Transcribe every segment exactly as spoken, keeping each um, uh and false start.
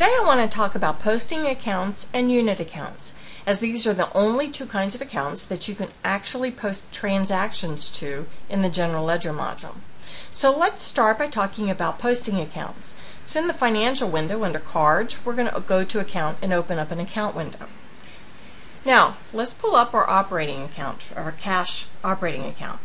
Today I want to talk about posting accounts and unit accounts, as these are the only two kinds of accounts that you can actually post transactions to in the General Ledger module. So let's start by talking about posting accounts. So in the financial window under cards, we're going to go to account and open up an account window. Now let's pull up our operating account, our cash operating account,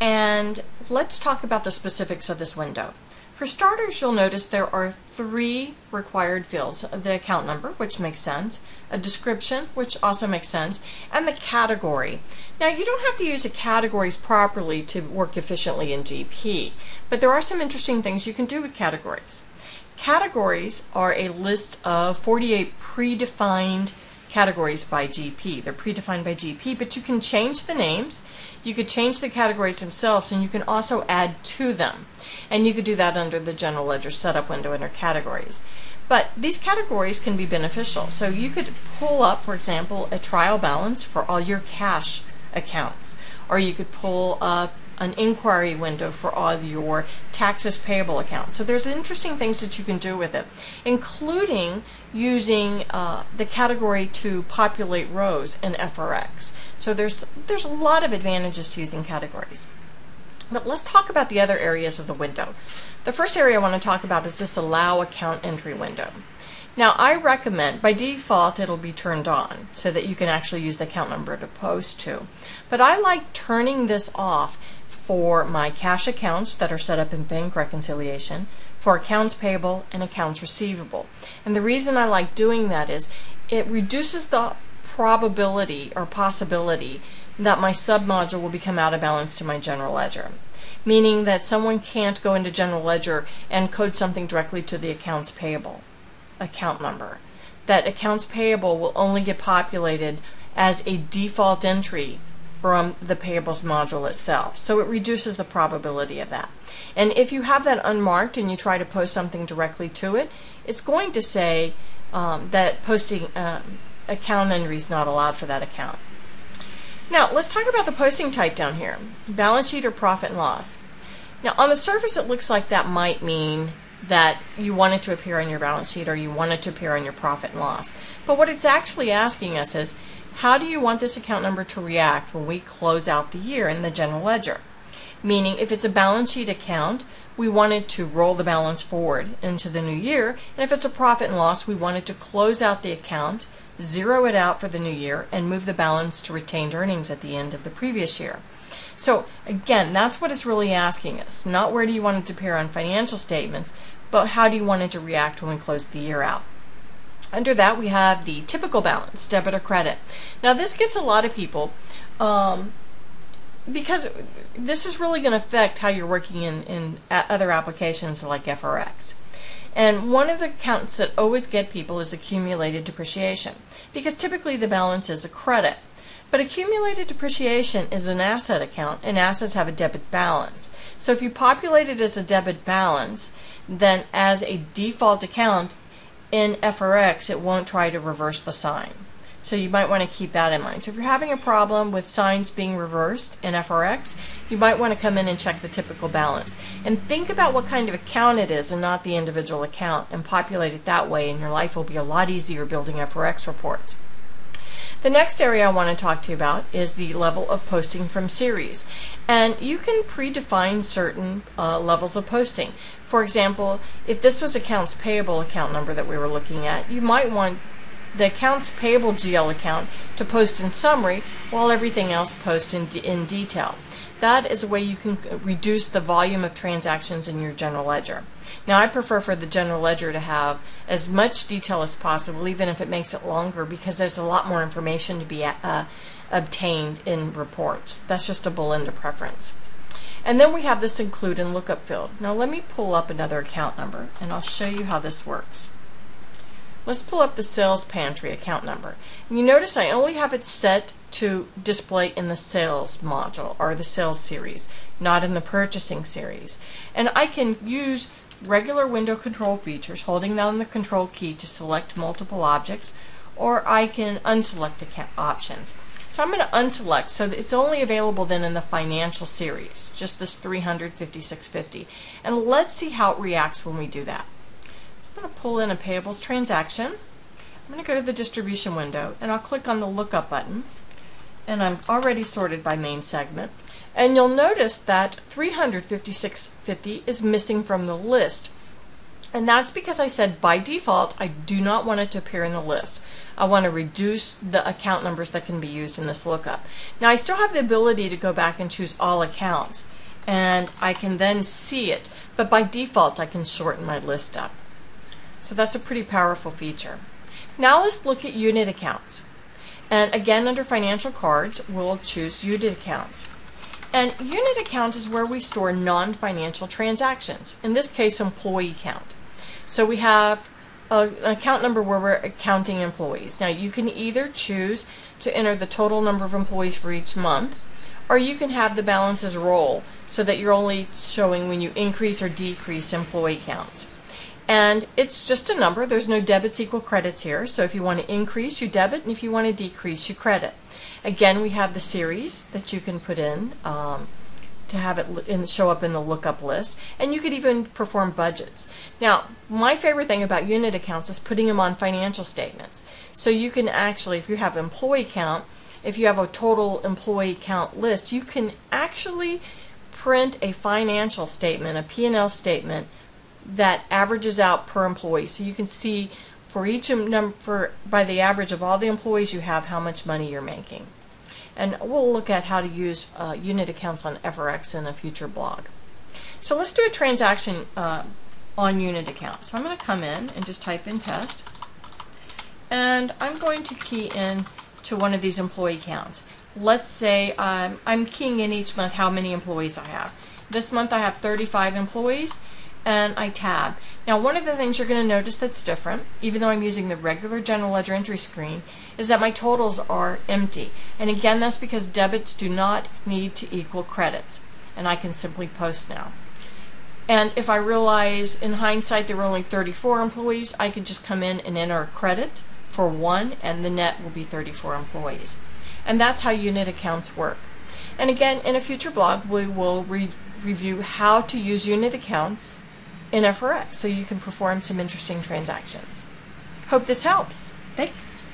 and let's talk about the specifics of this window. For starters, you'll notice there are three required fields: the account number, which makes sense, a description, which also makes sense, and the category. Now, you don't have to use the categories properly to work efficiently in G P, but there are some interesting things you can do with categories. Categories are a list of forty-eight predefined categories by G P. They're predefined by G P, but you can change the names, you could change the categories themselves, and you can also add to them. And you could do that under the General Ledger Setup window under Categories. But these categories can be beneficial. So you could pull up, for example, a trial balance for all your cash accounts, or you could pull up an inquiry window for all your taxes payable accounts. So there's interesting things that you can do with it, including using uh, the category to populate rows in F R X. So there's, there's a lot of advantages to using categories. But let's talk about the other areas of the window. The first area I want to talk about is this Allow Account Entry window. Now, I recommend, by default, it'll be turned on so that you can actually use the account number to post to. But I like turning this off for my cash accounts that are set up in bank reconciliation, for accounts payable and accounts receivable. And the reason I like doing that is it reduces the probability or possibility that my submodule will become out of balance to my General Ledger, meaning that someone can't go into General Ledger and code something directly to the accounts payable account number. That accounts payable will only get populated as a default entry from the payables module itself. So it reduces the probability of that. And if you have that unmarked and you try to post something directly to it, it's going to say um, that posting um, account entry is not allowed for that account. Now let's talk about the posting type down here, balance sheet or profit and loss. Now on the surface it looks like that might mean that you want it to appear on your balance sheet or you want it to appear on your profit and loss. But what it's actually asking us is, how do you want this account number to react when we close out the year in the General Ledger? Meaning, if it's a balance sheet account, we want it to roll the balance forward into the new year, and if it's a profit and loss, we want it to close out the account, zero it out for the new year, and move the balance to retained earnings at the end of the previous year. So again, that's what it's really asking us, not where do you want it to appear on financial statements, but how do you want it to react when we close the year out. Under that we have the typical balance, debit or credit. Now this gets a lot of people um, because this is really going to affect how you're working in, in other applications like F R X. And one of the accounts that always get people is accumulated depreciation, because typically the balance is a credit. But accumulated depreciation is an asset account, and assets have a debit balance. So if you populate it as a debit balance, then as a default account in F R X, it won't try to reverse the sign. So you might want to keep that in mind. So if you're having a problem with signs being reversed in F R X, you might want to come in and check the typical balance. And think about what kind of account it is and not the individual account, and populate it that way, and your life will be a lot easier building F R X reports. The next area I want to talk to you about is the level of posting from series. And you can predefine certain uh, levels of posting. For example, if this was accounts payable account number that we were looking at, you might want the accounts payable G L account to post in summary, while everything else posts in, de in detail. That is a way you can reduce the volume of transactions in your General Ledger. Now I prefer for the General Ledger to have as much detail as possible, even if it makes it longer, because there's a lot more information to be uh, obtained in reports. That's just a Belinda preference. And then we have this include and lookup field. Now let me pull up another account number and I'll show you how this works. Let's pull up the sales pantry account number. You notice I only have it set to display in the sales module or the sales series, not in the purchasing series. And I can use regular window control features, holding down the control key to select multiple objects, or I can unselect account options. So I'm going to unselect, so that it's only available then in the financial series, just this three hundred fifty-six fifty. And let's see how it reacts when we do that. I'm going to pull in a payables transaction. I'm going to go to the distribution window and I'll click on the lookup button, and I'm already sorted by main segment. And you'll notice that three hundred fifty-six fifty is missing from the list. And that's because I said by default I do not want it to appear in the list. I want to reduce the account numbers that can be used in this lookup. Now I still have the ability to go back and choose all accounts, and I can then see it, but by default I can shorten my list up. So that's a pretty powerful feature. Now let's look at unit accounts. And again, under financial cards, we'll choose unit accounts. And unit account is where we store non-financial transactions, in this case employee count. So we have a, an account number where we're counting employees. Now you can either choose to enter the total number of employees for each month, or you can have the balances roll so that you're only showing when you increase or decrease employee counts. And it's just a number. There's no debits equal credits here, so if you want to increase, you debit, and if you want to decrease, you credit. Again, we have the series that you can put in um, to have it in, show up in the lookup list, and you could even perform budgets. Now, my favorite thing about unit accounts is putting them on financial statements. So you can actually, if you have employee count, if you have a total employee count list, you can actually print a financial statement, a P and L statement, that averages out per employee, so you can see for each number, for, by the average of all the employees you have, how much money you're making. And we'll look at how to use uh, unit accounts on F R X in a future blog. So let's do a transaction uh, on unit accounts. So I'm going to come in and just type in test, and I'm going to key in to one of these employee counts. Let's say um, I'm keying in each month how many employees I have. This month I have thirty-five employees, and I tab. Now, one of the things you're going to notice that's different, even though I'm using the regular General Ledger entry screen, is that my totals are empty. And again, that's because debits do not need to equal credits, and I can simply post now. And if I realize in hindsight there were only thirty-four employees, I could just come in and enter a credit for one, and the net will be thirty-four employees. And that's how unit accounts work. And again, in a future blog, we will re review how to use unit accounts in F R X so you can perform some interesting transactions. Hope this helps. Thanks.